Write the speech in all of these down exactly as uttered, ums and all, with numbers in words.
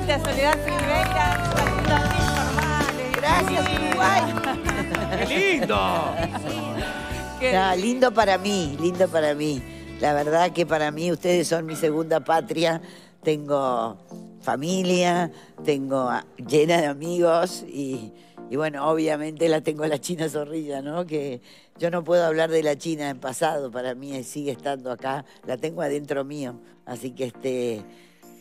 nuevamente a Soledad Silveyra, Saludos Informales. Gracias, Uruguay. ¡Qué lindo! No, lindo para mí, lindo para mí. La verdad que para mí ustedes son mi segunda patria. Tengo familia, tengo llena de amigos y, y bueno, obviamente la tengo a la China Zorrilla, ¿no? Que yo no puedo hablar de la China en pasado, para mí sigue estando acá, la tengo adentro mío. Así que este,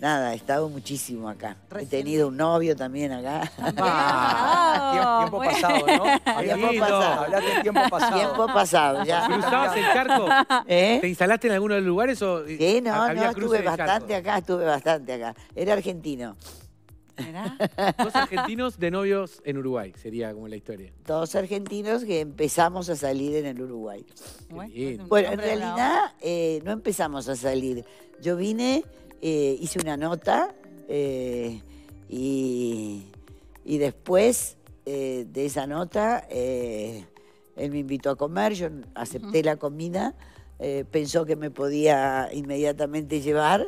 nada, he estado muchísimo acá. Recién. He tenido un novio también acá. Ah, tiempo pasado, ¿no? Tiempo pasado. Hablaste del tiempo pasado. Tiempo pasado, ya. ¿Cruzabas el charco? ¿Eh? ¿Te instalaste en alguno de los lugares? O sí, no, no, estuve bastante acá, estuve bastante acá. Era argentino. ¿Verdad? Dos argentinos de novios en Uruguay, sería como la historia. Dos argentinos que empezamos a salir en el Uruguay. Bueno, bueno, en realidad eh, no empezamos a salir. Yo vine... Eh, hice una nota eh, y, y después eh, de esa nota eh, él me invitó a comer, yo acepté la comida, eh, pensó que me podía inmediatamente llevar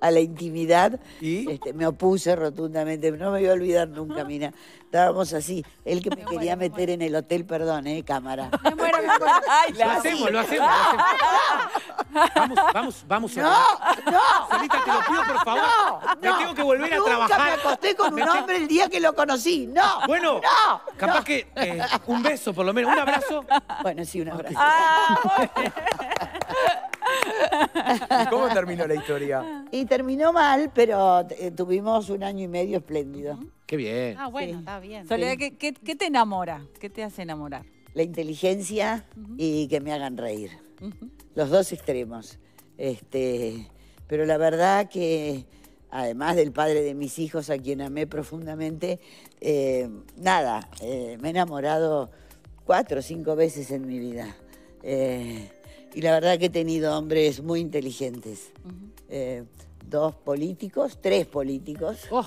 a la intimidad. ¿Y? Este, me opuse rotundamente, no me voy a olvidar nunca, mira, estábamos así, él que me, me quería muero, meter me en el hotel, perdón, eh, cámara. Me muero, me muero. Ay, lo hacemos, lo hacemos, lo hacemos. Vamos, vamos, vamos. No, a... no. Solita, te lo pido, por favor. No, no. Me tengo que volver a trabajar. Nunca me acosté con un hombre el día que lo conocí. No. Bueno, no, capaz no. que eh, un beso, por lo menos. Un abrazo. Bueno, sí, un abrazo. Ah, bueno. ¿Cómo terminó la historia? Y terminó mal, pero eh, tuvimos un año y medio espléndido. Qué bien. Ah, bueno, sí. Está bien. Soledad, sí. ¿qué, qué, ¿qué te enamora? ¿Qué te hace enamorar? La inteligencia uh-huh. y que me hagan reír. Uh-huh. Los dos extremos. Este, pero la verdad que, además del padre de mis hijos, a quien amé profundamente, eh, nada, eh, me he enamorado cuatro o cinco veces en mi vida. Eh, y la verdad que he tenido hombres muy inteligentes. Uh-huh. eh, dos políticos, tres políticos. Oh.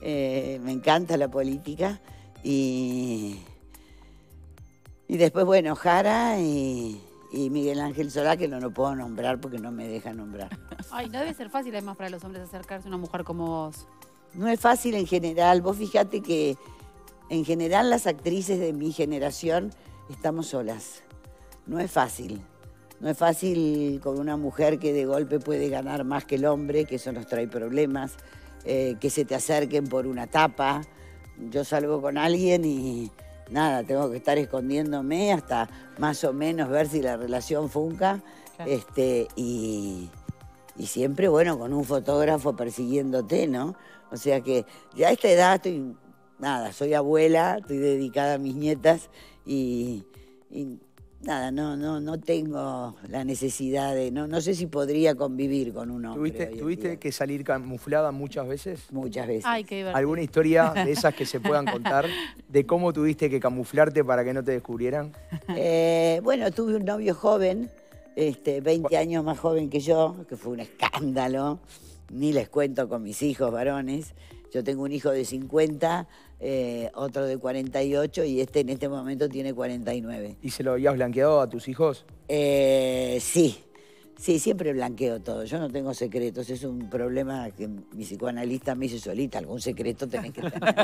eh, me encanta la política. Y, y después, bueno, Jara y... Y Miguel Ángel Solá, que no lo puedo nombrar porque no me deja nombrar. Ay, no debe ser fácil, además, para los hombres acercarse a una mujer como vos. No es fácil en general. Vos fijate que en general las actrices de mi generación estamos solas. No es fácil. No es fácil con una mujer que de golpe puede ganar más que el hombre, que eso nos trae problemas, eh, que se te acerquen por una tapa. Yo salgo con alguien y... Nada, tengo que estar escondiéndome hasta más o menos ver si la relación funca. Claro. Este, y, y siempre, bueno, con un fotógrafo persiguiéndote, ¿no? O sea que ya a esta edad estoy, nada, soy abuela, estoy dedicada a mis nietas y, y nada, no, no, no tengo la necesidad de, no, no sé si podría convivir con un hombre. ¿Tuviste, ¿tuviste que salir camuflada muchas veces? Muchas veces. Ay, qué divertido. ¿Alguna historia de esas que se puedan contar? ¿De cómo tuviste que camuflarte para que no te descubrieran? Eh, bueno, tuve un novio joven, este, veinte años más joven que yo, que fue un escándalo. Ni les cuento con mis hijos varones. Yo tengo un hijo de cincuenta, eh, otro de cuarenta y ocho y este en este momento tiene cuarenta y nueve. ¿Y se lo habías blanqueado a tus hijos? Eh, sí, sí, siempre blanqueo todo. Yo no tengo secretos, es un problema que mi psicoanalista me dice Solita, algún secreto tenés que tener. No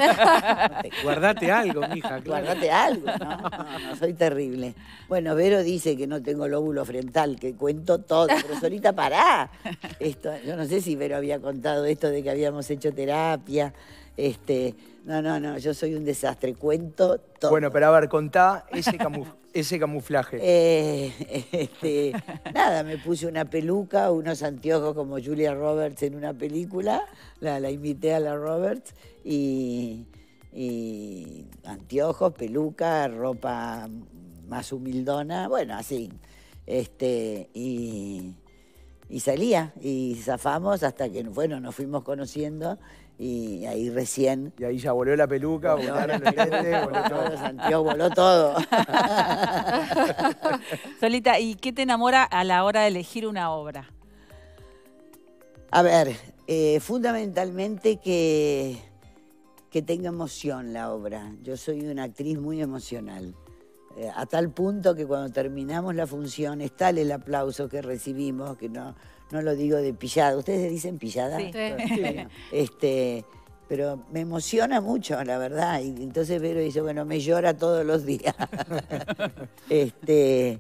te... Guardate algo, mija. Claro. Guardate algo, ¿no? No, no, soy terrible. Bueno, Vero dice que no tengo lóbulo frontal, que cuento todo, pero Solita, pará. Esto, yo no sé si Vero había contado esto de que habíamos hecho terapia. Este, no, no, no, yo soy un desastre, cuento todo. Bueno, pero a ver, contá ese, camuf ese camuflaje. Eh, este, nada, me puse una peluca, unos anteojos como Julia Roberts en una película, la, la imité a la Roberts, y, y anteojos, peluca, ropa más humildona, bueno, así. Este, y, y salía, y zafamos hasta que, bueno, nos fuimos conociendo. Y ahí recién... Y ahí ya voló la peluca, voló, volaron los lentes, voló todo. Santiago voló todo. Solita, ¿y qué te enamora a la hora de elegir una obra? A ver, eh, fundamentalmente que, que tenga emoción la obra. Yo soy una actriz muy emocional. Eh, a tal punto que cuando terminamos la función, es tal el aplauso que recibimos, que no... no lo digo de pillada. ¿Ustedes dicen pillada? Sí. Sí. Bueno, este, pero me emociona mucho, la verdad. Y entonces Vero dice, bueno, me llora todos los días. este,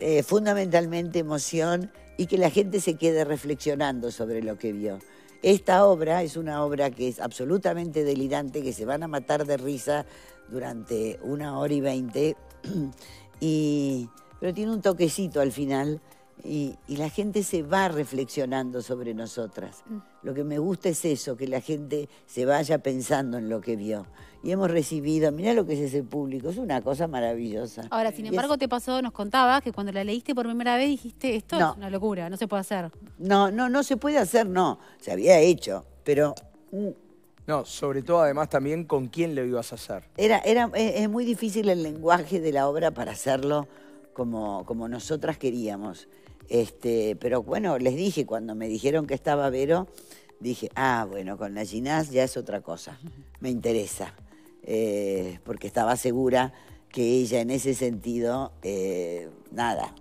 eh, fundamentalmente emoción y que la gente se quede reflexionando sobre lo que vio. Esta obra es una obra que es absolutamente delirante, que se van a matar de risa durante una hora y veinte, y, pero tiene un toquecito al final y, y la gente se va reflexionando sobre nosotras. Lo que me gusta es eso, que la gente se vaya pensando en lo que vio. Y hemos recibido, mirá lo que es ese público, es una cosa maravillosa. Ahora, sin embargo, es... te pasó, nos contabas que cuando la leíste por primera vez dijiste, esto no. es una locura, no se puede hacer. No, no, no se puede hacer, no. Se había hecho, pero... No, sobre todo, además, también, ¿con quién lo ibas a hacer? Era, era, es, es muy difícil el lenguaje de la obra para hacerlo como, como nosotras queríamos. Este, pero bueno, les dije, cuando me dijeron que estaba Vero, dije, ah, bueno, con la Llinás ya es otra cosa, me interesa, eh, porque estaba segura que ella en ese sentido, eh, nada,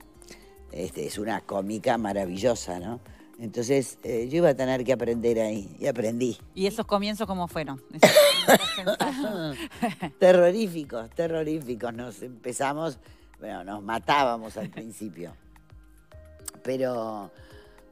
este, es una cómica maravillosa, ¿no? Entonces eh, yo iba a tener que aprender ahí, y aprendí. ¿Y esos comienzos cómo fueron? Terroríficos, terroríficos, nos empezamos, bueno, nos matábamos al principio. Pero,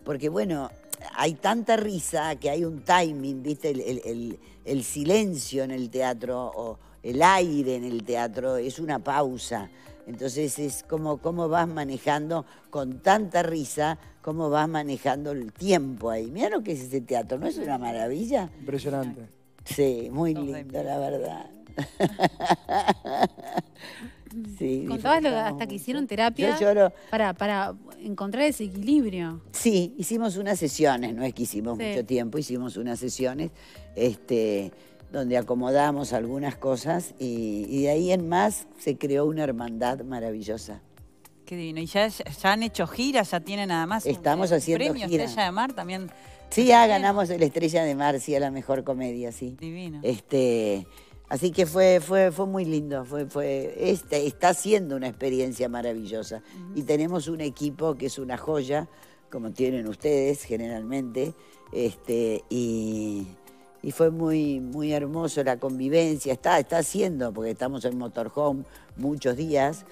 porque bueno, hay tanta risa que hay un timing, ¿viste? El, el, el, el silencio en el teatro o el aire en el teatro es una pausa. Entonces es como cómo vas manejando con tanta risa, cómo vas manejando el tiempo ahí. Mirá lo que es ese teatro, ¿no es una maravilla? Impresionante. Sí, muy lindo, la verdad. Sí, contabas hasta que hicieron terapia para, para encontrar ese equilibrio. Sí, hicimos unas sesiones, no es que hicimos sí. mucho tiempo, hicimos unas sesiones este, donde acomodamos algunas cosas y, y de ahí en más se creó una hermandad maravillosa. Qué divino. ¿Y ya, ya han hecho giras? ¿Ya tienen nada más? Estamos un, haciendo premios giras. Estrella de Mar también. Sí, ya ganamos el Estrella de Mar, sí, a la mejor comedia, sí. Divino. Este... Así que fue, fue, fue muy lindo, fue, fue, este, está siendo una experiencia maravillosa. Uh-huh. Y tenemos un equipo que es una joya, como tienen ustedes generalmente, este, y, y fue muy, muy hermoso la convivencia, está, está siendo, porque estamos en motorhome muchos días.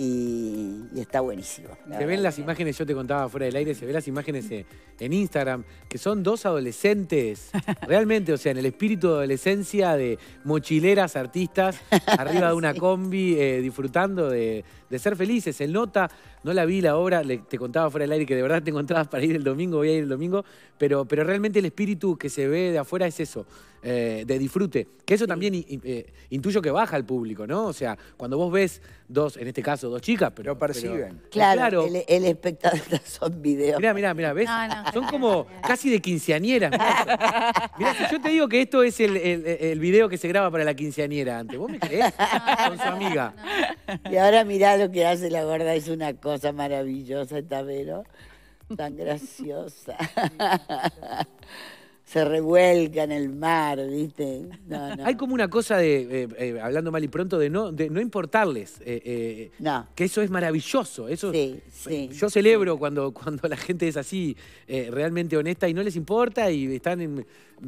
Y, y está buenísimo. Se ven las imágenes, yo te contaba fuera del aire, se ven las imágenes en, en Instagram, que son dos adolescentes, realmente, o sea, en el espíritu de adolescencia de mochileras, artistas, arriba de una sí. combi, eh, disfrutando de, de ser felices. El Nota, no la vi la obra, le, te contaba fuera del aire que de verdad te encontrabas para ir el domingo, voy a ir el domingo, pero, pero realmente el espíritu que se ve de afuera es eso. Eh, de disfrute, que eso sí. también eh, intuyo que baja al público, ¿no? O sea, cuando vos ves dos, en este caso dos chicas, pero... Lo perciben. Pero, claro, claro, el, el espectador son videos. Mirá, mirá, mirá, ¿ves? No, no. Son como casi de quinceañeras. Mirá, mirá, si yo te digo que esto es el, el, el video que se graba para la quinceañera antes, ¿vos me creés? No, con su amiga. No. Y ahora mirá lo que hace la gorda, es una cosa maravillosa esta Vero, tan graciosa. Se revuelca en el mar, ¿viste? No, no. Hay como una cosa de, eh, eh, hablando mal y pronto, de no, de no importarles. Eh, eh, no. Que eso es maravilloso. Eso, sí, sí. Yo celebro sí. cuando, cuando la gente es así, eh, realmente honesta y no les importa y están en...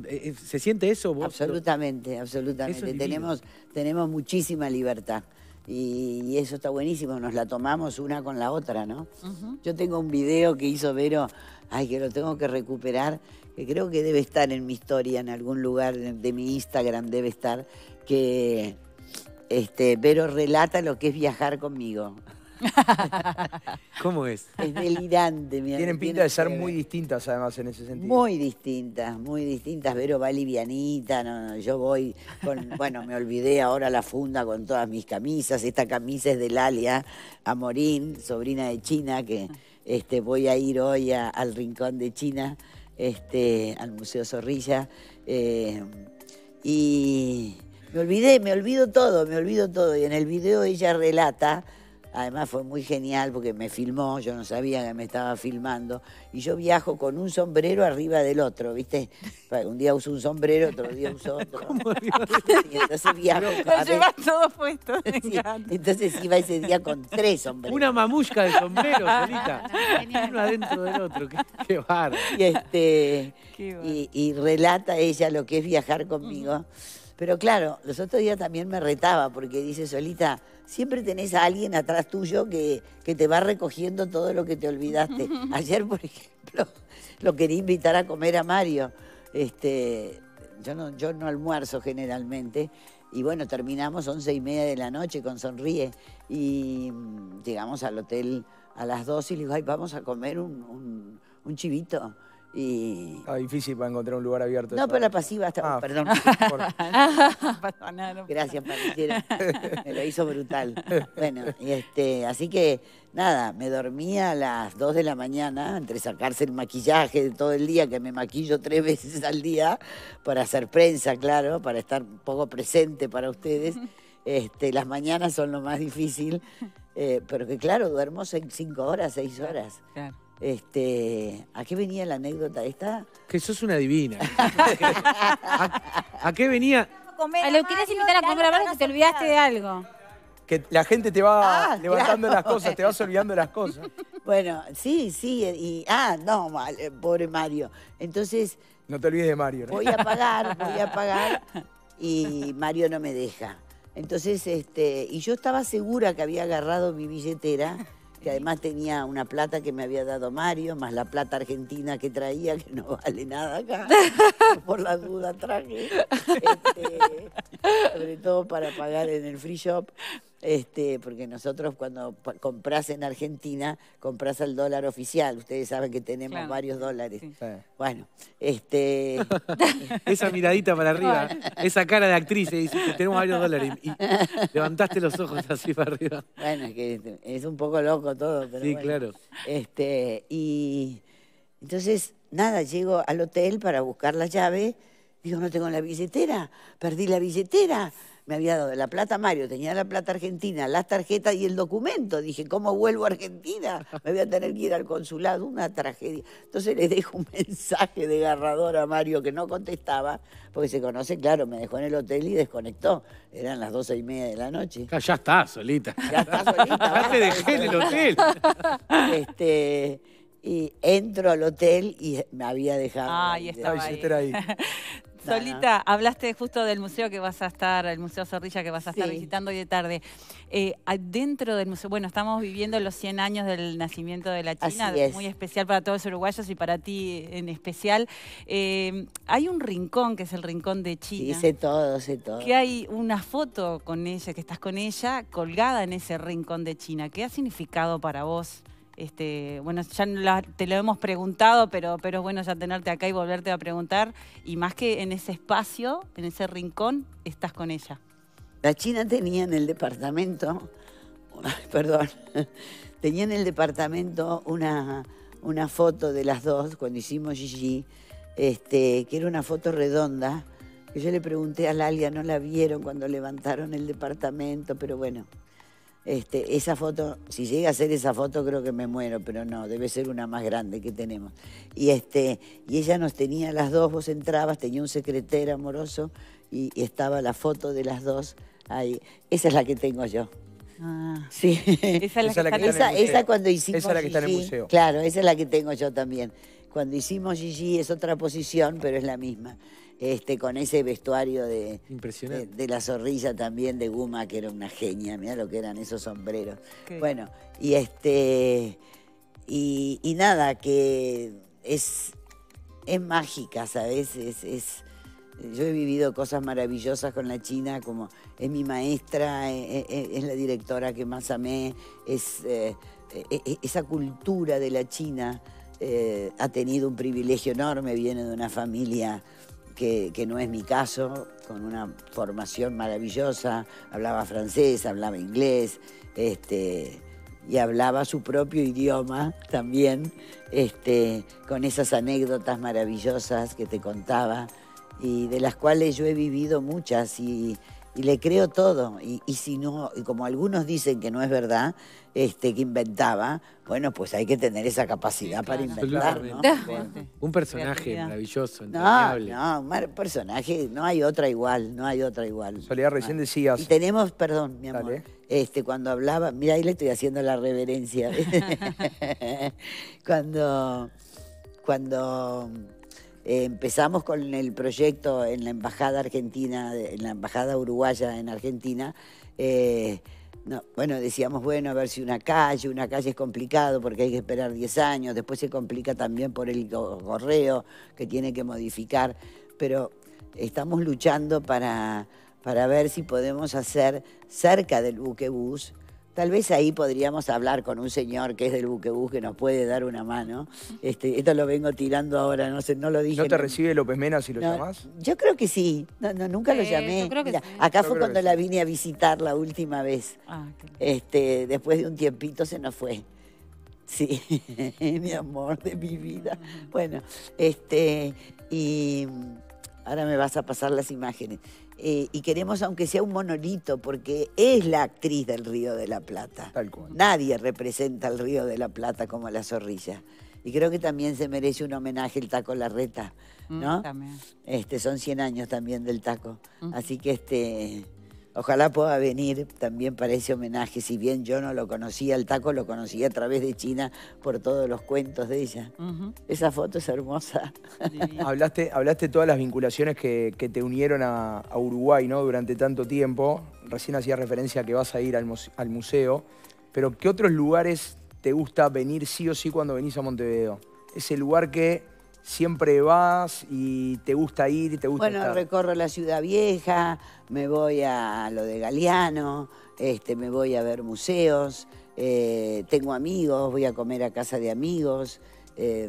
Eh, ¿se siente eso? Vos? Absolutamente, absolutamente. Es tenemos, tenemos muchísima libertad. Y, y eso está buenísimo. Nos la tomamos una con la otra, ¿no? Uh-huh. Yo tengo un video que hizo Vero, ay, que lo tengo que recuperar, que creo que debe estar en mi historia, en algún lugar de mi Instagram debe estar, que este, Vero relata lo que es viajar conmigo. ¿Cómo es? Es delirante. Mira, tienen pinta de ser que... muy distintas además en ese sentido. Muy distintas, muy distintas. Vero va livianita, no, no, yo voy con, bueno, me olvidé ahora la funda con todas mis camisas. Esta camisa es de Lalia Amorín, sobrina de China, que este, voy a ir hoy a, al rincón de China, este, al Museo Zorrilla. Eh, y me olvidé, me olvido todo, me olvido todo. Y en el video ella relata Además fue muy genial porque me filmó, yo no sabía que me estaba filmando. Y yo viajo con un sombrero arriba del otro, ¿viste? Un día uso un sombrero, otro día uso otro. Y entonces viajo. Lo llevas todo puesto, me encanta. Sí, entonces iba ese día con tres sombreros. Una mamushka de sombrero, solita. Uno adentro del otro, qué, qué barba. Y, este, y, y relata ella lo que es viajar conmigo. Pero claro, los otros días también me retaba porque dice, Solita, siempre tenés a alguien atrás tuyo que, que te va recogiendo todo lo que te olvidaste. Ayer, por ejemplo, lo quería invitar a comer a Mario. Este, yo, no, yo no almuerzo generalmente. Y bueno, terminamos once y media de la noche con Sonríe. Y llegamos al hotel a las dos y le digo, ay, vamos a comer un, un, un chivito. Y... Ah, difícil para encontrar un lugar abierto. No, pero la pasiva está... Ah, perdón. Por... Gracias, Patricia. Me lo hizo brutal. Bueno, este, así que nada, me dormía a las dos de la mañana, entre sacarse el maquillaje de todo el día, que me maquillo tres veces al día, para hacer prensa, claro, para estar un poco presente para ustedes. Este, las mañanas son lo más difícil, eh, pero que claro, duermo cinco horas, seis horas. Claro. Este, ¿a qué venía la anécdota esta? Que sos una divina. ¿A, ¿A qué venía? A lo que querías invitar a comer a Mario, que te olvidaste de algo. Que la gente te va ah, levantando claro. las cosas, te vas olvidando las cosas. Bueno, sí, sí. Y, ah, no, pobre Mario. Entonces... No te olvides de Mario, ¿no? Voy a pagar, voy a pagar y Mario no me deja. Entonces, este, y yo estaba segura que había agarrado mi billetera, que además tenía una plata que me había dado Mario, más la plata argentina que traía, que no vale nada acá, por la duda traje, este, sobre todo para pagar en el free shop, este, porque nosotros cuando compras en Argentina, compras al dólar oficial, ustedes saben que tenemos claro. varios dólares. Sí. Bueno, este... Esa miradita para arriba, esa cara de actriz, dice, tenemos varios dólares, y levantaste los ojos así para arriba. Bueno, es que es un poco loco todo, pero sí, bueno. claro. Este, y entonces, nada, llego al hotel para buscar la llave. Digo, no tengo la billetera, perdí la billetera. Me había dado la plata Mario, tenía la plata argentina, las tarjetas y el documento. Dije, ¿cómo vuelvo a Argentina? Me voy a tener que ir al consulado, una tragedia. Entonces le dejo un mensaje desgarrador a Mario que no contestaba, porque se conoce, claro, me dejó en el hotel y desconectó. Eran las doce y media de la noche. Ya, ya está, Solita. Ya está, Solita. Ya te dejé en el hotel. Este... Y entro al hotel y me había dejado ah, y estaba la billetera ahí. ahí. Solita, no, no. hablaste justo del museo que vas a estar, el Museo Zorrilla que vas a estar sí. visitando hoy de tarde. Eh, dentro del museo, bueno, estamos viviendo los cien años del nacimiento de la China, así es. Muy especial para todos los uruguayos y para ti en especial. Eh, hay un rincón que es el rincón de China. Sí, sé todo, sé todo. Que hay una foto con ella, que estás con ella, colgada en ese rincón de China. ¿Qué ha significado para vos? Este, bueno, ya la, te lo hemos preguntado, pero, pero es bueno ya tenerte acá y volverte a preguntar. Y más que en ese espacio, en ese rincón, estás con ella. La China tenía en el departamento, perdón, tenía en el departamento una, una foto de las dos cuando hicimos Gigi, este, que era una foto redonda, que yo le pregunté a Lalia, no la vieron cuando levantaron el departamento, pero bueno... Este, esa foto, si llega a ser esa foto creo que me muero, pero no, debe ser una más grande que tenemos. Y, este, y ella nos tenía las dos, vos entrabas, tenía un secretario amoroso y, y estaba la foto de las dos ahí. Esa es la que tengo yo. Ah, sí. Esa es la que está en el museo. Esa cuando hicimos Esa es la que está en el museo. Claro, esa es la que tengo yo también. Cuando hicimos Gigi es otra posición, pero es la misma. Este, con ese vestuario de, de, de la Zorrilla también, de Guma, que era una genia, mirá lo que eran esos sombreros. Okay. Bueno, y este y, y nada, que es, es mágica, ¿sabes? Es, es, yo he vivido cosas maravillosas con la China, como es mi maestra, es, es, es la directora que más amé, es, eh, es, esa cultura de la China eh, ha tenido un privilegio enorme, viene de una familia... Que, que no es mi caso, con una formación maravillosa, hablaba francés, hablaba inglés, este, y hablaba su propio idioma también, este, con esas anécdotas maravillosas que te contaba, y de las cuales yo he vivido muchas, y, y le creo todo. Y, y si no, y como algunos dicen que no es verdad, este, que inventaba, bueno, pues hay que tener esa capacidad, sí, para claro. inventar, ¿no? Bueno, un personaje maravilloso, entrañable. No, no, un personaje, no hay otra igual, no hay otra igual. Soledad, recién decías... Y tenemos, perdón, mi amor, dale. Este, cuando hablaba... Mira, ahí le estoy haciendo la reverencia. Cuando... Cuando eh, empezamos con el proyecto en la Embajada Argentina, en la Embajada Uruguaya en Argentina, eh, no, bueno, decíamos, bueno, a ver si una calle, una calle es complicado porque hay que esperar diez años, después se complica también por el correo que tiene que modificar, pero estamos luchando para, para ver si podemos hacer cerca del Buquebus. Tal vez ahí podríamos hablar con un señor que es del Buquebus que nos puede dar una mano. Este, esto lo vengo tirando ahora, no sé, no lo dije. ¿No te recibe López Mena si lo no, llamás? Yo creo que sí, no, no, nunca sí, lo llamé. Yo creo que Mira, sí. Acá yo fue cuando la vine a visitar la última vez. Ah, claro. Este, después de un tiempito se nos fue. Sí, mi amor de mi vida. Bueno, este, y ahora me vas a pasar las imágenes. Eh, y queremos, aunque sea un monolito, porque es la actriz del Río de la Plata. Tal cual. Nadie representa al Río de la Plata como la Zorrilla. Y creo que también se merece un homenaje el Taco Larreta, ¿no? Mm, también. Este, son cien años también del Taco. Mm. Así que este, ojalá pueda venir también para ese homenaje. Si bien yo no lo conocía, el Taco lo conocí a través de China por todos los cuentos de ella. Uh-huh. Esa foto es hermosa. Hablaste, hablaste todas las vinculaciones que, que te unieron a, a Uruguay, ¿no? Durante tanto tiempo. Recién hacías referencia a que vas a ir al, al museo. Pero ¿qué otros lugares te gusta venir sí o sí cuando venís a Montevideo? Ese lugar que... Siempre vas y te gusta ir, te gusta Bueno, estar. Recorro la Ciudad Vieja, me voy a lo de Galeano, este, me voy a ver museos, eh, tengo amigos, voy a comer a casa de amigos. Eh,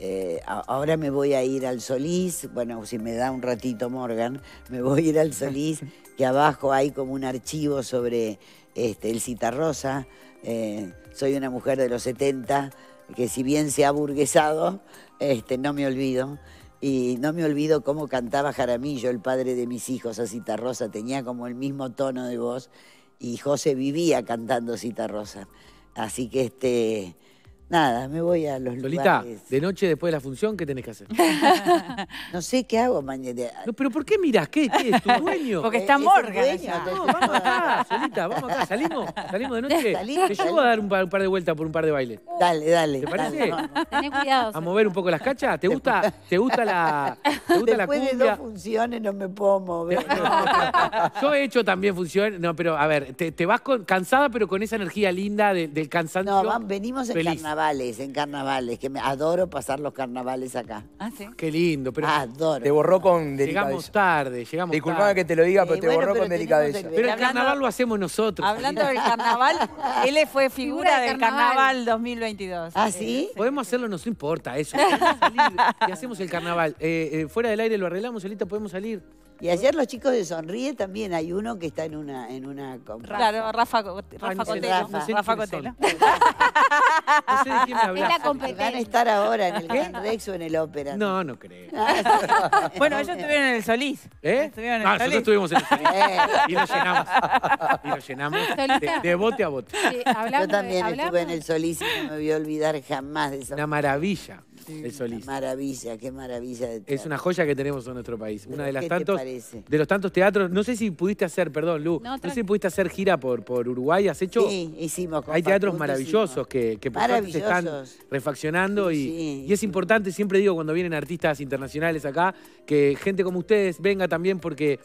eh, ahora me voy a ir al Solís, bueno, si me da un ratito Morgan, me voy a ir al Solís, que abajo hay como un archivo sobre este, el Zitarrosa. Eh, soy una mujer de los setenta, que si bien se ha burguesado, este, no me olvido. Y no me olvido cómo cantaba Jaramillo, el padre de mis hijos, a Zitarrosa. Tenía como el mismo tono de voz y José vivía cantando Zitarrosa. Así que, este, nada, me voy a los Solita, lugares. De noche después de la función, ¿qué tenés que hacer? No sé qué hago mañana. No, ¿pero por qué mirás? ¿Qué, qué es? ¿Tu dueño? Porque está Morgan. Es no, vamos acá, Solita, vamos acá. Salimos, salimos de noche. Salí, Te salí. llevo a dar un par, un par de vueltas por un par de bailes. Dale, dale. ¿Te parece? Dale, tenés cuidado. A mover un poco las cachas. ¿Te gusta, te gusta la, te gusta la cumbia? Después de dos funciones no me puedo mover. No, no, no. Yo he hecho también funciones. No, pero a ver, te, te vas con, cansada, pero con esa energía linda de, del cansancio. No, van, venimos en feliz. En carnavales, en carnavales, que me adoro pasar los carnavales acá. Ah, sí. Qué lindo, pero adoro. Te borró con delicadeza. Llegamos tarde, llegamos Disculpame tarde. Disculpame que te lo diga, sí, pero te bueno, borró pero con delicadeza. El... Pero el hablando, carnaval lo hacemos nosotros. Hablando ¿sí? del carnaval, él fue figura del carnaval dos mil veintidós. ¿Ah, sí? Podemos hacerlo, nos importa eso. Salir y hacemos el carnaval. Eh, eh, fuera del aire lo arreglamos, Solita, podemos salir. Y ayer los chicos de Sonríe también hay uno que está en una... En una claro, Rafa, Rafa Cotelo. No sé Rafa Cotelo. No sé de quién me hablas. Es la competencia. ¿Van a estar ahora en el Gran Rex o en el Ópera? No, no creo. Ah, sí. Bueno, ellos estuvieron en el Solís. ¿Eh? Estuvieron en ah, el Solís. Nosotros estuvimos en el Solís. Y lo llenamos. Y lo llenamos de, de bote a bote. Sí, hablando, Yo también hablando. estuve en el Solís y no me voy a olvidar jamás de eso. Una maravilla. Sí, el Solís. Maravilla, qué maravilla de teatro. Es una joya que tenemos en nuestro país. Una de las tantos, de los tantos teatros. No sé si pudiste hacer, perdón, Lu, no, no sé si pudiste hacer gira por, por Uruguay. ¿Has hecho? Sí, hicimos. Hay teatros maravillosos que, que por suerte se están refaccionando. Sí, y, sí. y es importante, siempre digo cuando vienen artistas internacionales acá, que gente como ustedes venga también porque...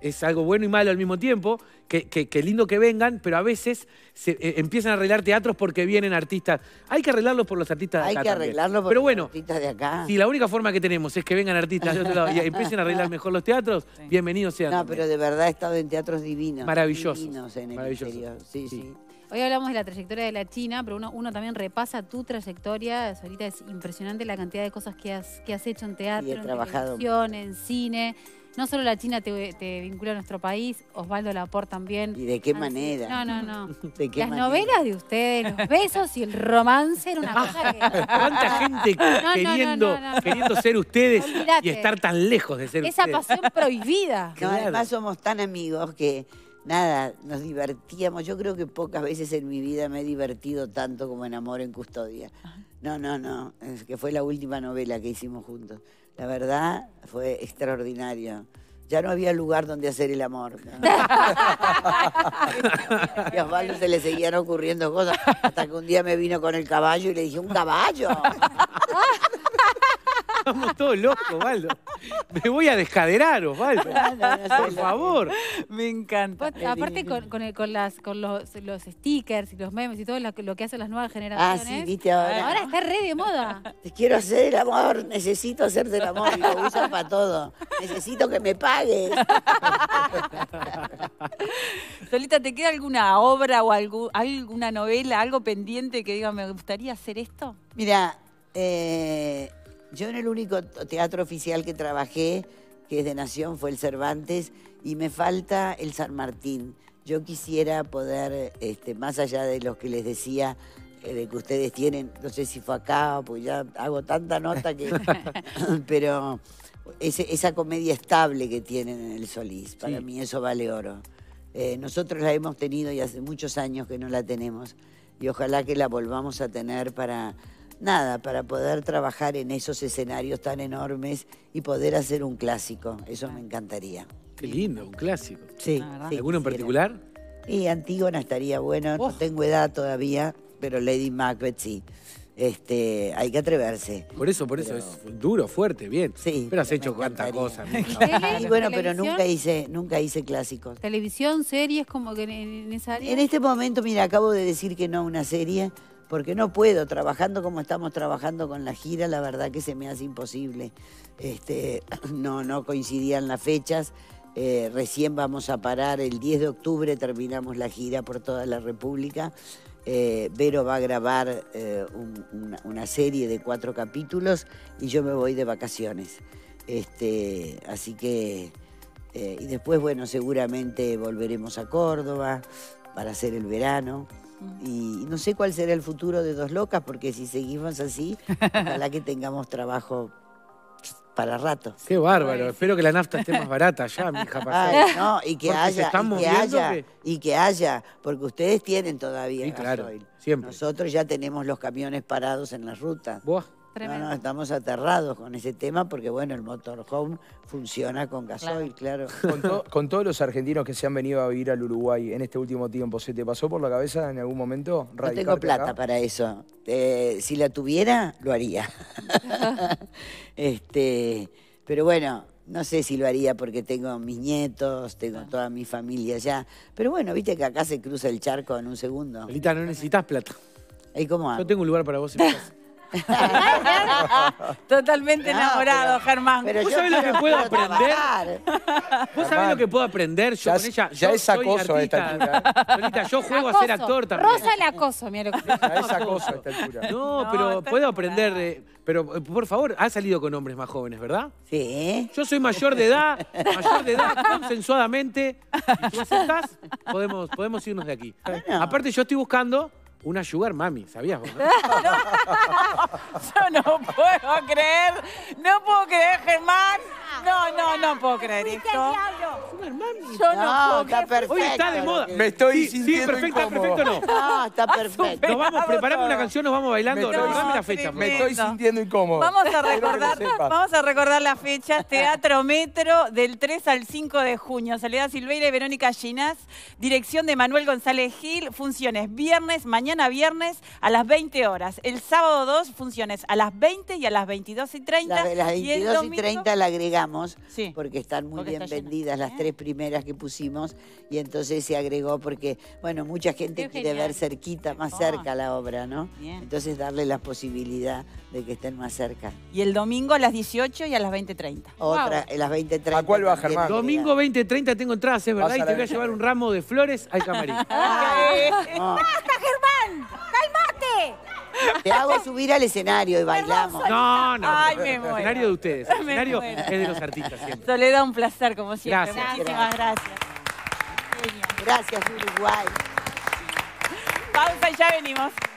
Es algo bueno y malo al mismo tiempo, que, que, que lindo que vengan, pero a veces se, eh, empiezan a arreglar teatros porque vienen artistas. Hay que arreglarlos por los artistas de acá. Hay que arreglarlos por bueno, los artistas de acá. Si la única forma que tenemos es que vengan artistas de otro lado y empiecen a arreglar mejor los teatros, sí. bienvenidos sean. No, también. Pero de verdad he estado en teatros divinos. Maravillosos. Divinos en el maravilloso. exterior. Sí, sí. sí. Hoy hablamos de la trayectoria de la China, pero uno, uno también repasa tu trayectoria. Ahorita es impresionante la cantidad de cosas que has, que has hecho en teatro, en televisión, en cine. No solo la China te, te vincula a nuestro país, Osvaldo Laporte también. ¿Y de qué Así, manera? No, no, no. ¿De qué Las manera? Novelas de ustedes, los besos y el romance era una cosa que... ¿Cuánta gente no, queriendo, no, no, no, no. queriendo ser ustedes Olvidate. Y estar tan lejos de ser Esa ustedes? Esa pasión prohibida. No, además somos tan amigos que... Nada, nos divertíamos. Yo creo que pocas veces en mi vida me he divertido tanto como en Amor en Custodia. No, no, no. Es que fue la última novela que hicimos juntos. La verdad, fue extraordinario. Ya no había lugar donde hacer el amor. ¿No? Y a Osvaldo se le seguían ocurriendo cosas. Hasta que un día me vino con el caballo y le dije, ¿un caballo? Estamos todos locos, Osvaldo. Me voy a descaderar, Osvaldo. No, no, no, Por favor. Me encanta. Aparte con, con, el, con, las, con los, los stickers y los memes y todo lo, lo que hacen las nuevas generaciones. Ah, sí, viste ahora. Ahora está re de moda. Te quiero hacer el amor, necesito hacerte el amor. Y lo usan para todo. Necesito que me pagues. Solita, ¿te queda alguna obra o algo, alguna novela, algo pendiente que diga, me gustaría hacer esto? Mira, eh... yo en el único teatro oficial que trabajé, que es de Nación, fue el Cervantes, y me falta el San Martín. Yo quisiera poder, este, más allá de los que les decía, eh, de que ustedes tienen, no sé si fue acá, pues ya hago tanta nota que... pero ese, esa comedia estable que tienen en el Solís, para sí. mí eso vale oro. Eh, nosotros la hemos tenido y hace muchos años que no la tenemos, y ojalá que la volvamos a tener para... Nada, para poder trabajar en esos escenarios tan enormes y poder hacer un clásico. Eso me encantaría. Qué lindo, un clásico. Sí. Ah, sí. ¿Alguno en particular? Y Antígona estaría bueno. Oh. No tengo edad todavía, pero Lady Macbeth sí. Este, hay que atreverse. Por eso, por pero... eso es duro, fuerte, bien. Sí. Pero has hecho cuántas cosas. Y bueno, pero nunca hice, nunca hice clásicos. Televisión, series, como que en esa área. En este momento, mira, acabo de decir que no una serie. Porque no puedo, trabajando como estamos trabajando con la gira, la verdad que se me hace imposible. Este, no, no coincidían las fechas. Eh, recién vamos a parar, el diez de octubre terminamos la gira por toda la República. Eh, Vero va a grabar eh, un, una, una serie de cuatro capítulos y yo me voy de vacaciones. Este, así que... Eh, y después, bueno, seguramente volveremos a Córdoba para hacer el verano. Y no sé cuál será el futuro de Dos Locas, porque si seguimos así, ojalá que tengamos trabajo para rato. Qué bárbaro. Espero que la nafta esté más barata ya, mija. Ay, no, y que porque haya, y que haya, que... y que haya, porque ustedes tienen todavía sí, gasoil. Claro, siempre. Nosotros ya tenemos los camiones parados en las rutas. Buah. No, no, estamos aterrados con ese tema porque, bueno, el motorhome funciona con gasoil, claro. claro. Con, to, con todos los argentinos que se han venido a vivir al Uruguay en este último tiempo, ¿se te pasó por la cabeza en algún momento radicarte? No tengo plata acá para eso. Eh, si la tuviera, lo haría. este, pero bueno, no sé si lo haría porque tengo mis nietos, tengo ah. toda mi familia allá. Pero bueno, viste que acá se cruza el charco en un segundo. Solita, no necesitas plata. ¿Y cómo hago? Yo tengo un lugar para vos en mi casa. Totalmente no, enamorado, pero, Germán. Pero ¿Vos sabés lo que puedo aprender? Trabajar. ¿Vos sabés lo que puedo aprender? Yo ya, con ella. Ya yo es acoso a esta altura. Solita, yo juego acoso. a ser actor también. Rosa el acoso, mira lo que Ya es acoso a esta altura. No, no pero puedo aprender. De, pero, por favor, has salido con hombres más jóvenes, ¿verdad? Sí. Yo soy mayor de edad, mayor de edad, consensuadamente. Si vos estás, podemos, podemos irnos de aquí. Bueno. Aparte, yo estoy buscando. Una sugar mami, ¿sabías vos? No, yo no puedo creer, no puedo creer, Germán. No, no, no puedo creer esto. Sugar mami. Yo no, no puedo está creer. Perfecto. Hoy está de moda. Me estoy sí, sí, perfecto, incómodo. perfecto no. No, está perfecto. Nos vamos, preparame una canción, nos vamos bailando. Me estoy, no, la fecha. Me estoy sintiendo incómodo. Vamos a recordar, vamos a recordar las fechas. Teatro Metro del tres al cinco de junio. Soledad Silveyra y Verónica Llinás. Dirección de Manuel González Gil. Funciones viernes, mañana. A viernes a las veinte horas. El sábado dos funciones a las veinte y a las veintidós y treinta. La, las veintidós y, el domingo, y treinta la agregamos. agregamos, sí, porque están muy porque bien está vendidas llena. Las tres primeras que pusimos, y entonces se agregó porque, bueno, mucha gente quiere ver cerquita, más oh. cerca la obra, ¿no? Bien. Entonces darle la posibilidad de que estén más cerca. Y el domingo a las dieciocho y a las veinte treinta. Otra, wow. a las veinte treinta. ¿A cuál va, Germán? Domingo veinte treinta tengo entradas, es verdad, y te voy a llevar un ramo de flores al camarín. ¡Basta, Germán! ¡Calmate! Te hago subir al escenario y bailamos. No, no. Ay, me muero. El escenario de ustedes. El escenario es de los artistas siempre. Soledad, un placer, como siempre. Gracias. Muchísimas gracias. Gracias, Uruguay. Pausa y ya venimos.